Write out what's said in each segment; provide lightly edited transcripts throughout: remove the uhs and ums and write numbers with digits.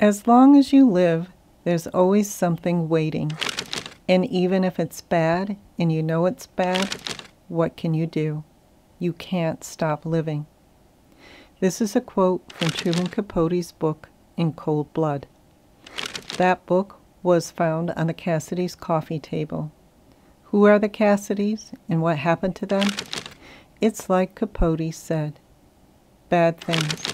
As long as you live, there's always something waiting. And even if it's bad, and you know it's bad, what can you do? You can't stop living. This is a quote from Truman Capote's book, In Cold Blood. That book was found on the Cassidys' coffee table. Who are the Cassidys and what happened to them? It's like Capote said, bad things,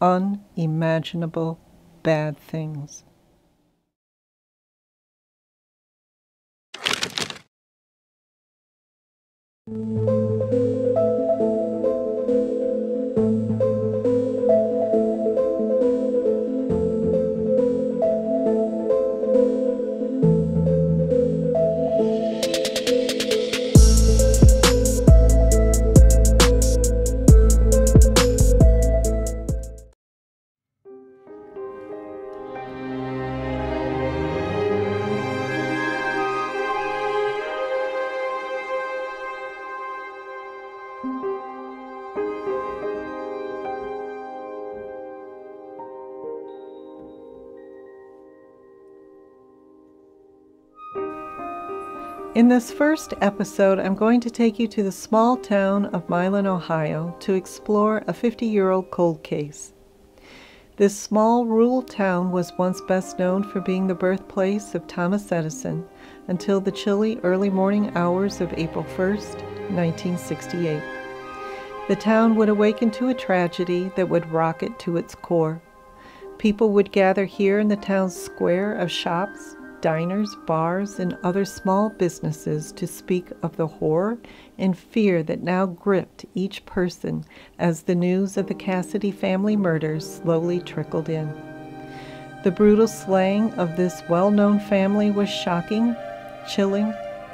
unimaginable bad things. In this first episode, I'm going to take you to the small town of Milan, Ohio, to explore a 50-year-old cold case. This small rural town was once best known for being the birthplace of Thomas Edison until the chilly early morning hours of April 1st, 1968. The town would awaken to a tragedy that would rock it to its core. People would gather here in the town's square of shops, diners, bars, and other small businesses to speak of the horror and fear that now gripped each person as the news of the Cassidy family murders slowly trickled in. The brutal slaying of this well-known family was shocking, chilling,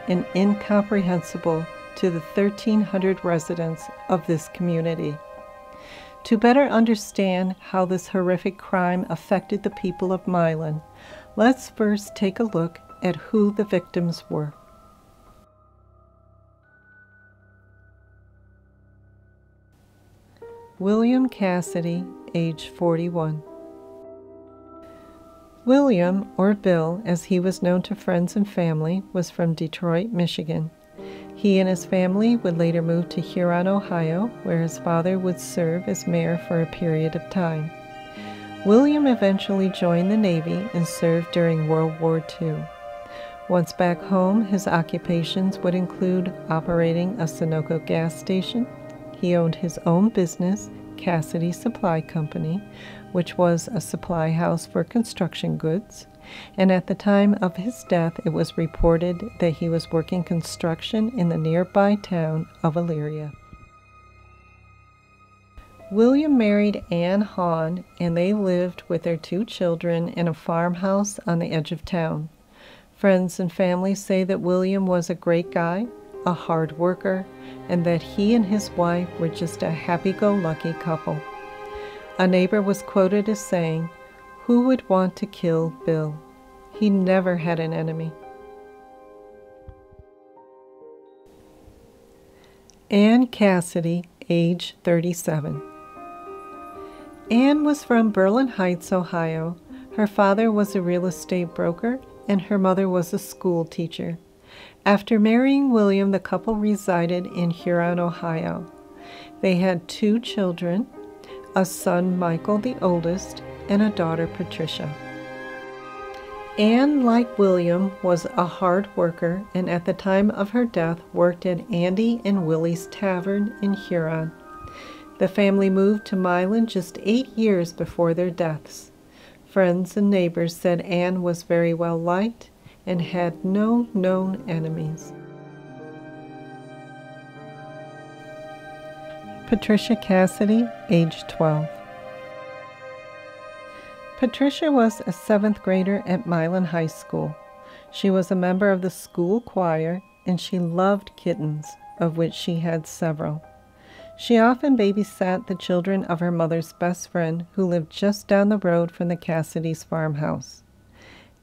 and incomprehensible to the 1,300 residents of this community. To better understand how this horrific crime affected the people of Milan, let's first take a look at who the victims were. William Cassidy, age 41. William, or Bill, as he was known to friends and family, was from Detroit, Michigan. He and his family would later move to Huron, Ohio, where his father would serve as mayor for a period of time. William eventually joined the Navy and served during World War II. Once back home, his occupations would include operating a Sunoco gas station. He owned his own business, Cassidy Supply Company, which was a supply house for construction goods. And at the time of his death, it was reported that he was working construction in the nearby town of Elyria. William married Ann Hahn, and they lived with their two children in a farmhouse on the edge of town. Friends and family say that William was a great guy, a hard worker, and that he and his wife were just a happy-go-lucky couple. A neighbor was quoted as saying, "Who would want to kill Bill? He never had an enemy." Ann Cassidy, age 37. Ann was from Berlin Heights, Ohio. Her father was a real estate broker, and her mother was a school teacher. After marrying William, the couple resided in Huron, Ohio. They had two children, a son, Michael, the oldest, and a daughter, Patricia. Ann, like William, was a hard worker, and at the time of her death worked at Andy and Willie's Tavern in Huron. The family moved to Milan just 8 years before their deaths. Friends and neighbors said Ann was very well liked and had no known enemies. Patricia Cassidy, age 12. Patricia was a 7th grader at Milan High School. She was a member of the school choir, and she loved kittens, of which she had several. She often babysat the children of her mother's best friend, who lived just down the road from the Cassidys' farmhouse.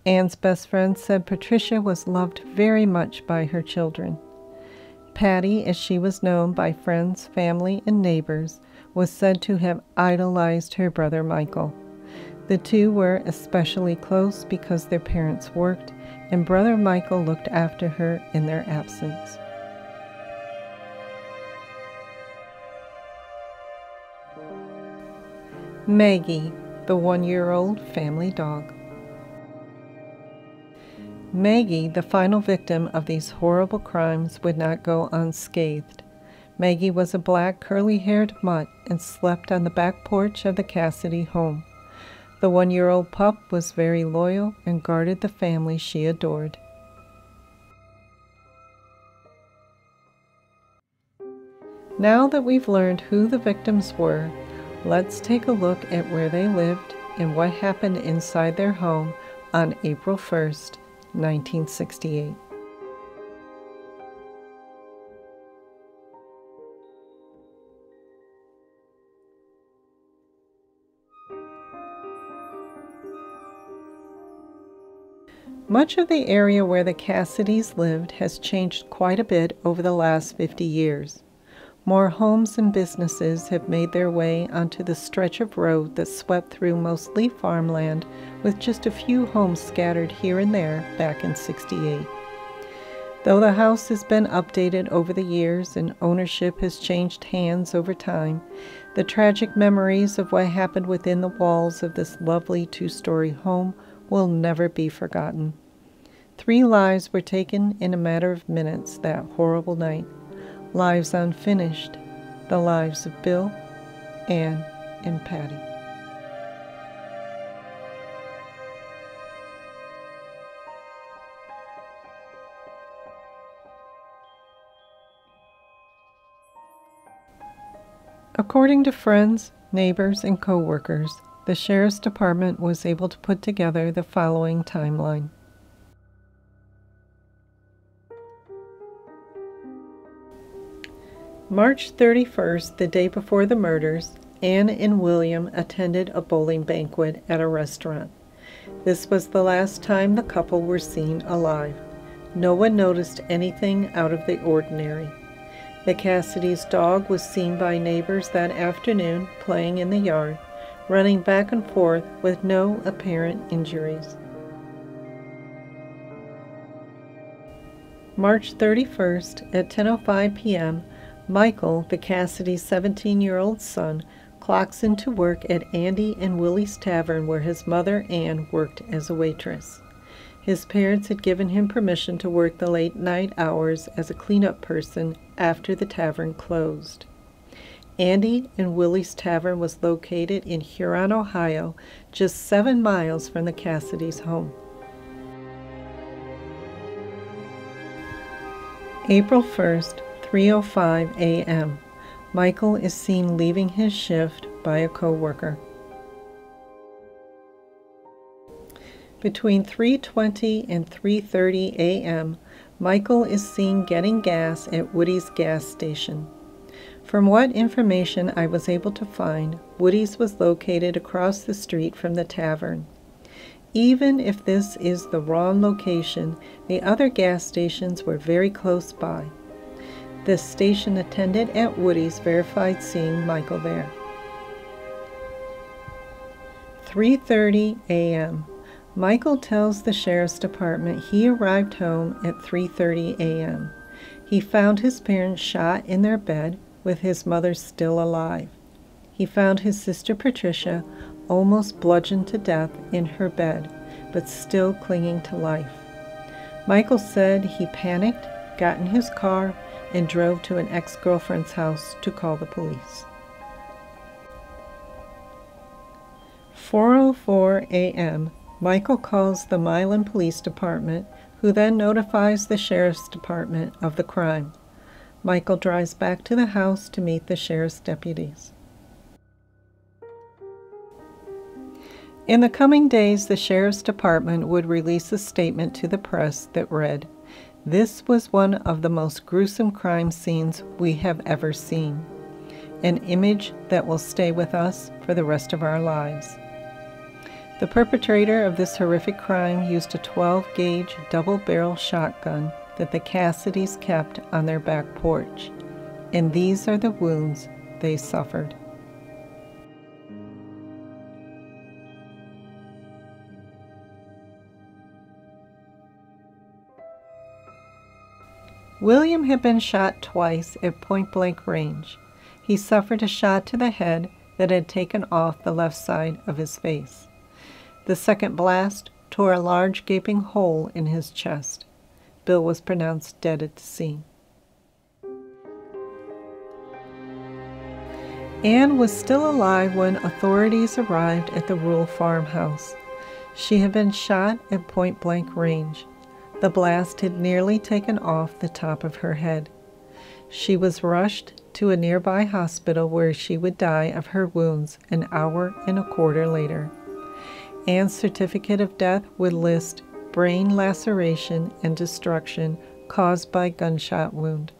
Ann's best friend said Patricia was loved very much by her children. Patty, as she was known by friends, family, and neighbors, was said to have idolized her brother Michael. The two were especially close because their parents worked and Brother Michael looked after her in their absence. Maggie, the one-year-old family dog. Maggie, the final victim of these horrible crimes, would not go unscathed. Maggie was a black, curly-haired mutt and slept on the back porch of the Cassidy home. The one-year-old pup was very loyal and guarded the family she adored. Now that we've learned who the victims were, let's take a look at where they lived and what happened inside their home on April 1st, 1968. Much of the area where the Cassidys lived has changed quite a bit over the last 50 years. More homes and businesses have made their way onto the stretch of road that swept through mostly farmland, with just a few homes scattered here and there back in '68. Though the house has been updated over the years and ownership has changed hands over time, the tragic memories of what happened within the walls of this lovely two-story home will never be forgotten. 3 lives were taken in a matter of minutes that horrible night. Lives unfinished, the lives of Bill, Ann, and Patty. According to friends, neighbors, and co-workers, the Sheriff's Department was able to put together the following timeline. March 31st, the day before the murders, Ann and William attended a bowling banquet at a restaurant. This was the last time the couple were seen alive. No one noticed anything out of the ordinary. The Cassidys' dog was seen by neighbors that afternoon playing in the yard, running back and forth with no apparent injuries. March 31st at 10:05 p.m., Michael, the Cassidy's 17-year-old son, clocks into work at Andy and Willie's Tavern where his mother, Ann, worked as a waitress. His parents had given him permission to work the late-night hours as a cleanup person after the tavern closed. Andy and Willie's Tavern was located in Huron, Ohio, just 7 miles from the Cassidys' home. April 1st, 3:05 a.m. Michael is seen leaving his shift by a co-worker. Between 3:20 and 3:30 a.m., Michael is seen getting gas at Woody's gas station. From what information I was able to find, Woody's was located across the street from the tavern. Even if this is the wrong location, the other gas stations were very close by. The station attendant at Woody's verified seeing Michael there. 3:30 a.m. Michael tells the Sheriff's Department he arrived home at 3:30 a.m. He found his parents shot in their bed, with his mother still alive. He found his sister Patricia almost bludgeoned to death in her bed, but still clinging to life. Michael said he panicked, got in his car, and drove to an ex-girlfriend's house to call the police. 4:04 a.m., Michael calls the Milan Police Department, who then notifies the Sheriff's Department of the crime. Michael drives back to the house to meet the sheriff's deputies. In the coming days, the Sheriff's Department would release a statement to the press that read, "This was one of the most gruesome crime scenes we have ever seen, an image that will stay with us for the rest of our lives." The perpetrator of this horrific crime used a 12-gauge double-barrel shotgun that the Cassidys kept on their back porch, and these are the wounds they suffered. William had been shot twice at point-blank range. He suffered a shot to the head that had taken off the left side of his face. The second blast tore a large gaping hole in his chest. Bill was pronounced dead at the scene. Ann was still alive when authorities arrived at the rural farmhouse. She had been shot at point-blank range. The blast had nearly taken off the top of her head. She was rushed to a nearby hospital where she would die of her wounds an hour and a quarter later. Ann's certificate of death would list brain laceration and destruction caused by gunshot wound.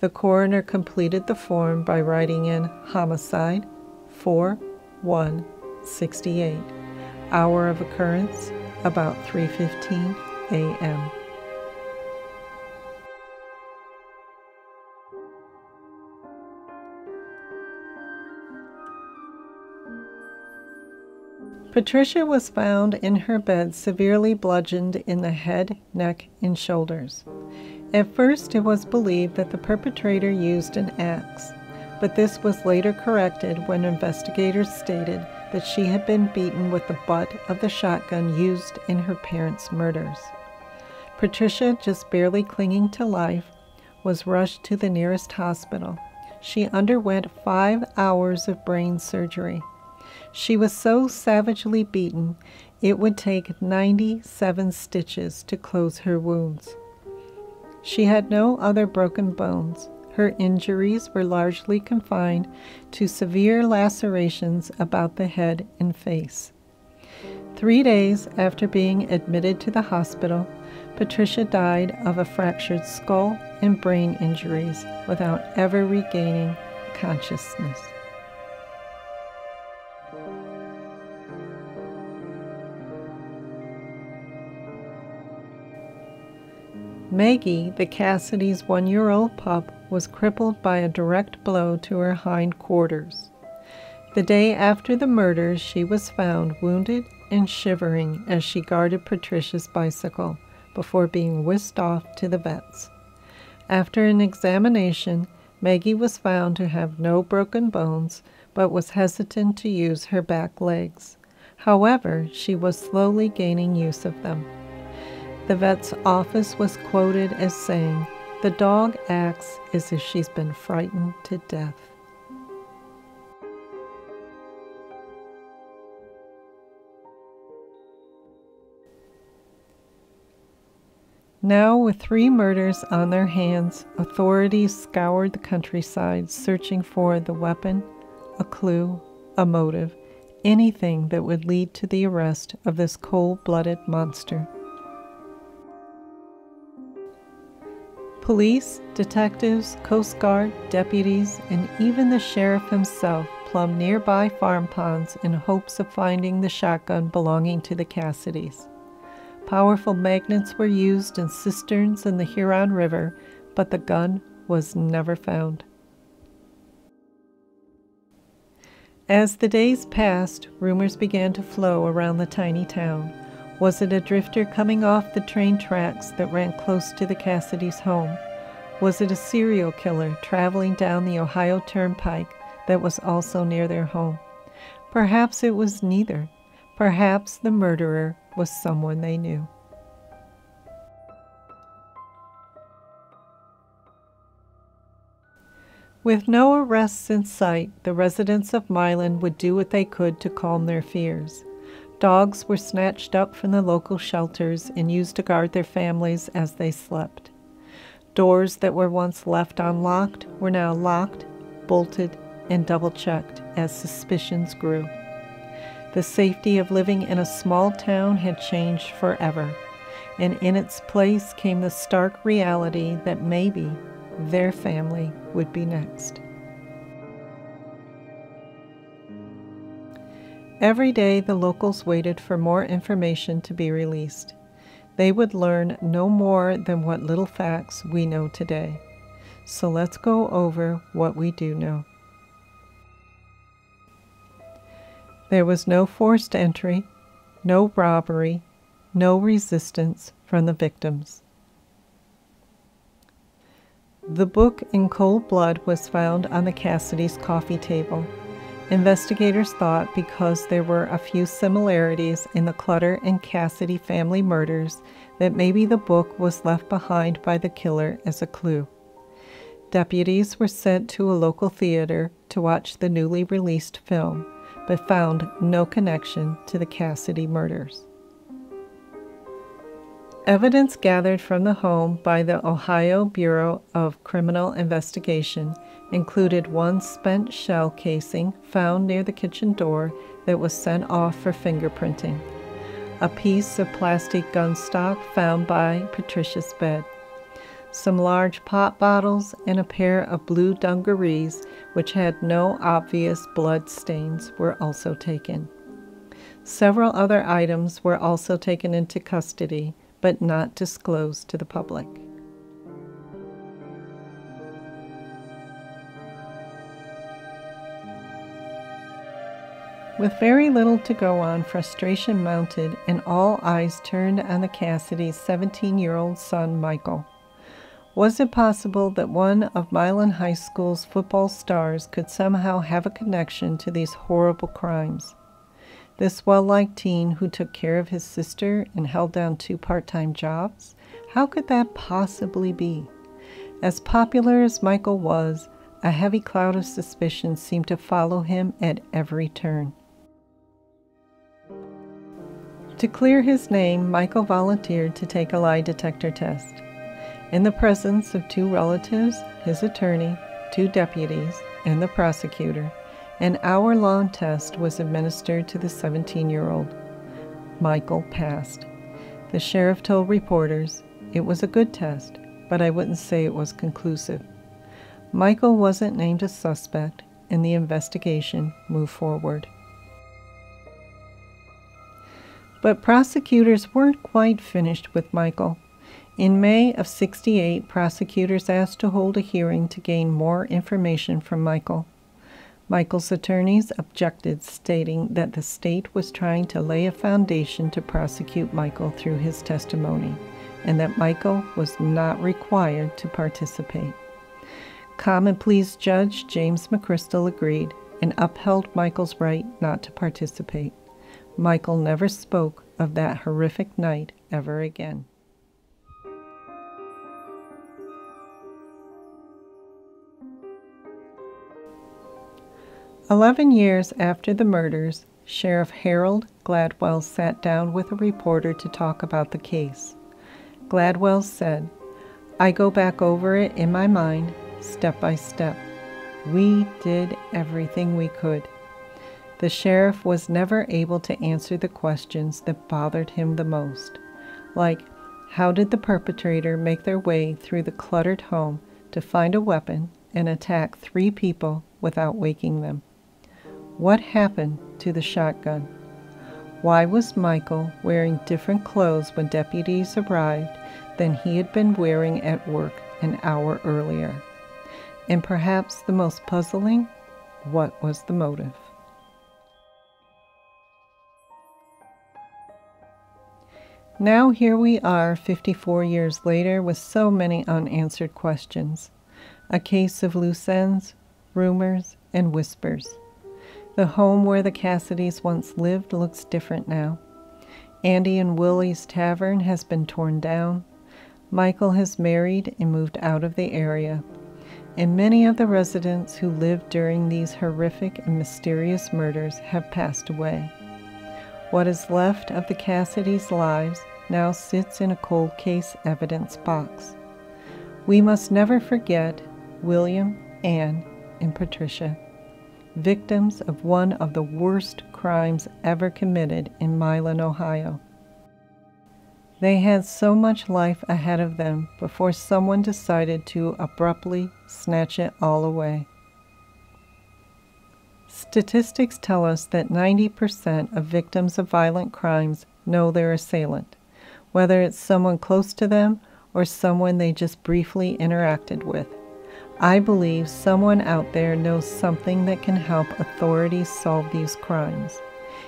The coroner completed the form by writing in homicide 4/1/68, hour of occurrence about 3:15 a.m. Patricia was found in her bed severely bludgeoned in the head, neck, and shoulders. At first it was believed that the perpetrator used an axe, but this was later corrected when investigators stated that she had been beaten with the butt of the shotgun used in her parents' murders. Patricia, just barely clinging to life, was rushed to the nearest hospital. She underwent 5 hours of brain surgery. She was so savagely beaten, it would take 97 stitches to close her wounds. She had no other broken bones. Her injuries were largely confined to severe lacerations about the head and face. 3 days after being admitted to the hospital, Patricia died of a fractured skull and brain injuries without ever regaining consciousness. Maggie, the Cassidy's 1-year-old pup, was crippled by a direct blow to her hindquarters. The day after the murders, she was found wounded and shivering as she guarded Patricia's bicycle before being whisked off to the vet's. After an examination, Maggie was found to have no broken bones but was hesitant to use her back legs. However, she was slowly gaining use of them. The vet's office was quoted as saying, "The dog acts as if she's been frightened to death." Now, with 3 murders on their hands, authorities scoured the countryside searching for the weapon, a clue, a motive, anything that would lead to the arrest of this cold-blooded monster. Police, detectives, Coast Guard, deputies, and even the sheriff himself plumbed nearby farm ponds in hopes of finding the shotgun belonging to the Cassidys. Powerful magnets were used in cisterns in the Huron River, but the gun was never found. As the days passed, rumors began to flow around the tiny town. Was it a drifter coming off the train tracks that ran close to the Cassidy's home? Was it a serial killer traveling down the Ohio Turnpike that was also near their home? Perhaps it was neither. Perhaps the murderer was someone they knew. With no arrests in sight, the residents of Milan would do what they could to calm their fears. Dogs were snatched up from the local shelters and used to guard their families as they slept. Doors that were once left unlocked were now locked, bolted, and double-checked as suspicions grew. The safety of living in a small town had changed forever, and in its place came the stark reality that maybe their family would be next. Every day, the locals waited for more information to be released. They would learn no more than what little facts we know today. So let's go over what we do know. There was no forced entry, no robbery, no resistance from the victims. The book In Cold Blood was found on the Cassidys' coffee table. Investigators thought because there were a few similarities in the Clutter and Cassidy family murders that maybe the book was left behind by the killer as a clue. Deputies were sent to a local theater to watch the newly released film, but found no connection to the Cassidy murders. Evidence gathered from the home by the Ohio Bureau of Criminal Investigation included one spent shell casing found near the kitchen door that was sent off for fingerprinting, a piece of plastic gun stock found by Patricia's bed, some large pop bottles, and a pair of blue dungarees which had no obvious blood stains were also taken. Several other items were also taken into custody, but not disclosed to the public. With very little to go on, frustration mounted and all eyes turned on the Cassidys' 17-year-old son, Michael. Was it possible that one of Milan High School's football stars could somehow have a connection to these horrible crimes? This well-liked teen who took care of his sister and held down 2 part-time jobs? How could that possibly be? As popular as Michael was, a heavy cloud of suspicion seemed to follow him at every turn. To clear his name, Michael volunteered to take a lie detector test. In the presence of 2 relatives, his attorney, 2 deputies, and the prosecutor, an hour-long test was administered to the 17-year-old. Michael passed. The sheriff told reporters, "It was a good test, but I wouldn't say it was conclusive." Michael wasn't named a suspect, and the investigation moved forward. But prosecutors weren't quite finished with Michael. In May of '68, prosecutors asked to hold a hearing to gain more information from Michael. Michael's attorneys objected, stating that the state was trying to lay a foundation to prosecute Michael through his testimony, and that Michael was not required to participate. Common Pleas Judge James McChrystal agreed and upheld Michael's right not to participate. Michael never spoke of that horrific night ever again. Eleven years after the murders, Sheriff Harold Gladwell sat down with a reporter to talk about the case. Gladwell said, "I go back over it in my mind, step by step. We did everything we could." The sheriff was never able to answer the questions that bothered him the most, like, how did the perpetrator make their way through the cluttered home to find a weapon and attack 3 people without waking them? What happened to the shotgun? Why was Michael wearing different clothes when deputies arrived than he had been wearing at work an hour earlier? And perhaps the most puzzling, what was the motive? Now here we are 54 years later with so many unanswered questions. A case of loose ends, rumors, and whispers. The home where the Cassidys once lived looks different now. Andy and Willie's Tavern has been torn down. Michael has married and moved out of the area. And many of the residents who lived during these horrific and mysterious murders have passed away. What is left of the Cassidys' lives now sits in a cold case evidence box. We must never forget William, Ann, and Patricia, victims of one of the worst crimes ever committed in Milan, Ohio. They had so much life ahead of them before someone decided to abruptly snatch it all away. Statistics tell us that 90% of victims of violent crimes know their assailant, whether it's someone close to them or someone they just briefly interacted with. I believe someone out there knows something that can help authorities solve these crimes.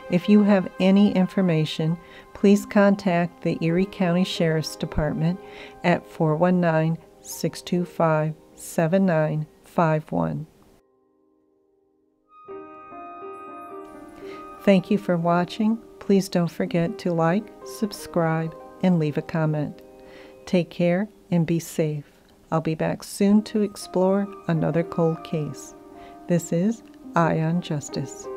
If you have any information, please contact the Erie County Sheriff's Department at 419-625-2222. 7951. Thank you for watching. Please don't forget to like, subscribe, and leave a comment. Take care and be safe. I'll be back soon to explore another cold case. This is Eye on Justice.